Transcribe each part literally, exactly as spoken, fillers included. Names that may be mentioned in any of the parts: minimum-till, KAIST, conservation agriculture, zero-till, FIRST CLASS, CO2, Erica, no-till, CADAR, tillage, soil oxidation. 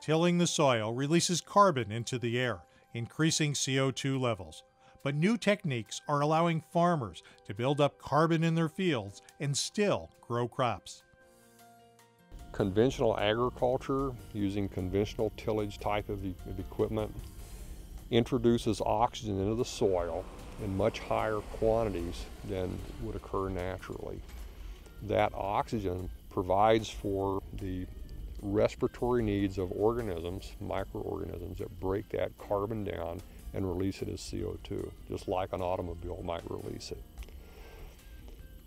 Tilling the soil releases carbon into the air, increasing C O two levels. But new techniques are allowing farmers to build up carbon in their fields and still grow crops. Conventional agriculture, using conventional tillage type of, e of equipment, introduces oxygen into the soil in much higher quantities than would occur naturally. That oxygen provides for the respiratory needs of organisms, microorganisms that break that carbon down and release it as C O two, just like an automobile might release it.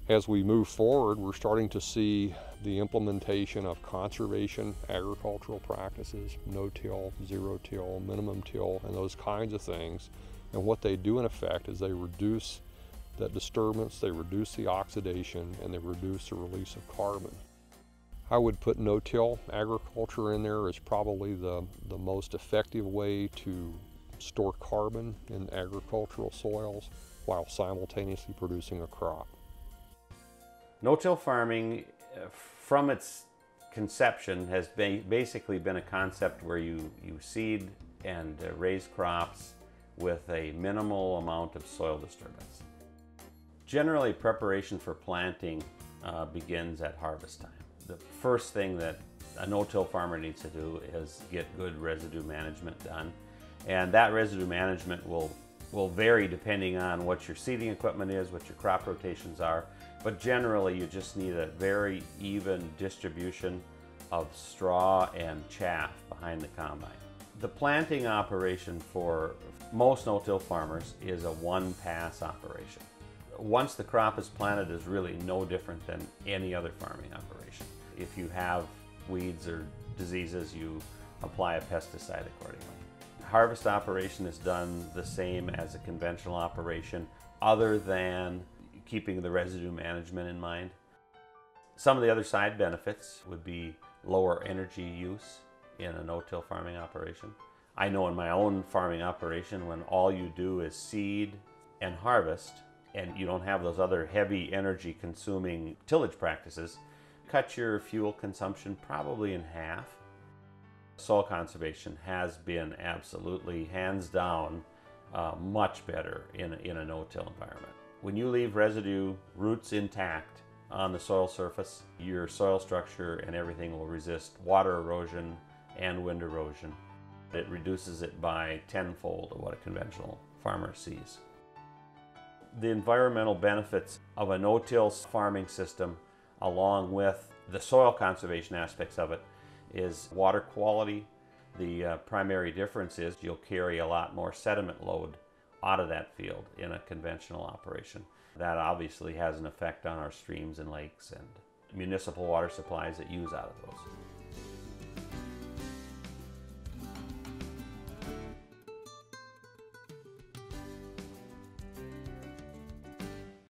As we move forward, we're starting to see the implementation of conservation agricultural practices, no-till, zero-till, minimum-till, and those kinds of things. And what they do in effect is they reduce that disturbance, they reduce the oxidation, and they reduce the release of carbon. I would put no-till agriculture in there as probably the, the most effective way to store carbon in agricultural soils while simultaneously producing a crop. No-till farming, from its conception, has basically been a concept where you, you seed and raise crops with a minimal amount of soil disturbance. Generally, preparation for planting uh, begins at harvest time. The first thing that a no-till farmer needs to do is get good residue management done. And that residue management will, will vary depending on what your seeding equipment is, what your crop rotations are, but generally you just need a very even distribution of straw and chaff behind the combine. The planting operation for most no-till farmers is a one-pass operation. Once the crop is planted, is really no different than any other farming operation. If you have weeds or diseases, you apply a pesticide accordingly. Harvest operation is done the same as a conventional operation, other than keeping the residue management in mind. Some of the other side benefits would be lower energy use in a no-till farming operation. I know in my own farming operation, when all you do is seed and harvest, and you don't have those other heavy energy consuming tillage practices, cut your fuel consumption probably in half. Soil conservation has been absolutely, hands down, uh, much better in a, in a no-till environment. When you leave residue roots intact on the soil surface, your soil structure and everything will resist water erosion and wind erosion. It reduces it by tenfold of what a conventional farmer sees. The environmental benefits of a no-till farming system, along with the soil conservation aspects of it, is water quality. The uh, primary difference is you'll carry a lot more sediment load out of that field in a conventional operation. That obviously has an effect on our streams and lakes and municipal water supplies that use out of those.